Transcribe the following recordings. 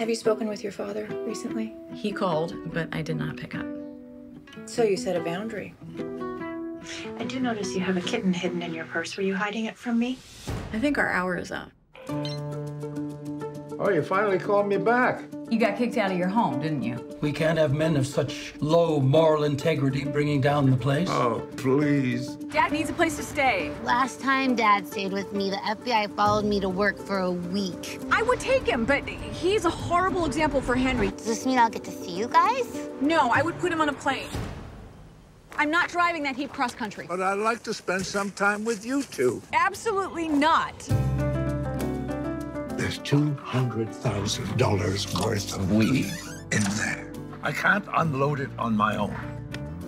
Have you spoken with your father recently? He called, but I did not pick up. So you set a boundary. I do notice you have a kitten hidden in your purse. Were you hiding it from me? I think our hour is up. Oh, you finally called me back. You got kicked out of your home, didn't you? We can't have men of such low moral integrity bringing down the place. Oh, please. Dad needs a place to stay. Last time Dad stayed with me, the FBI followed me to work for a week. I would take him, but he's a horrible example for Henry. Does this mean I'll get to see you guys? No, I would put him on a plane. I'm not driving that heap cross-country. But I'd like to spend some time with you two. Absolutely not. There's $200,000 worth of weed in there. I can't unload it on my own.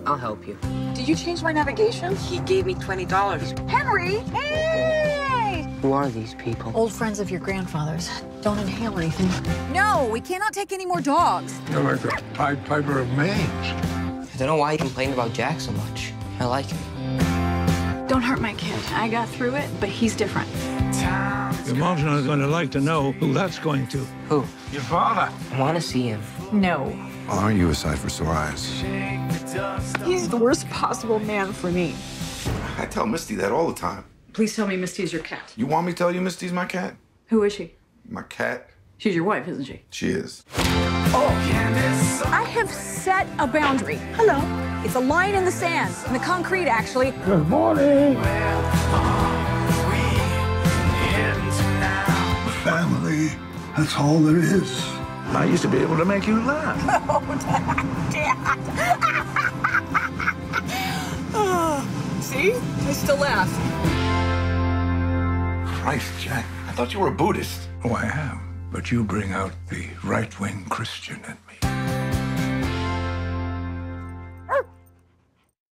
I'll help you. Did you change my navigation? He gave me $20. Henry! Hey! Who are these people? Old friends of your grandfather's. Don't inhale anything. No, we cannot take any more dogs. You're like a Pied Piper of Maine. I don't know why you complained about Jack so much. I like him. Don't hurt my kid. I got through it, but he's different. Your mom's not going to like to know who that's going to. Who? Your father. I want to see him. No. Are you a sight for sore eyes? He's the worst possible man for me. I tell Misty that all the time. Please tell me Misty's your cat. You want me to tell you Misty's my cat? Who is she? My cat? She's your wife, isn't she? She is. Oh! I have set a boundary. Hello. It's a line in the sand, in the concrete, actually. Good morning. Family, that's all there is. I used to be able to make you laugh. Oh, Dad. See? I still laugh. Christ, Jack, I thought you were a Buddhist. Oh, I am. But you bring out the right-wing Christian in me.